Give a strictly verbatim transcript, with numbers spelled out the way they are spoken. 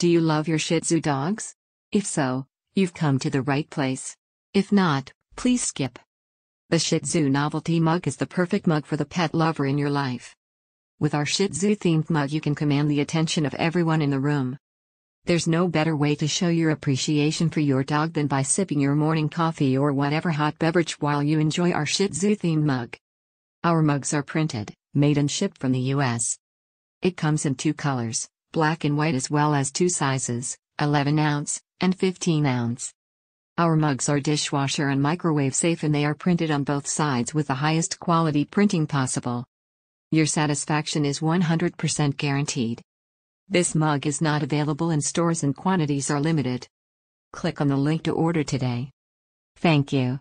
Do you love your Shih Tzu dogs? If so, you've come to the right place. If not, please skip. The Shih Tzu Novelty Mug is the perfect mug for the pet lover in your life. With our Shih Tzu themed mug, you can command the attention of everyone in the room. There's no better way to show your appreciation for your dog than by sipping your morning coffee or whatever hot beverage while you enjoy our Shih Tzu themed mug. Our mugs are printed, made and shipped from the U S It comes in two colors, black and white, as well as two sizes, eleven ounce and fifteen ounce. Our mugs are dishwasher and microwave safe, and they are printed on both sides with the highest quality printing possible. Your satisfaction is one hundred percent guaranteed. This mug is not available in stores and quantities are limited. Click on the link to order today. Thank you.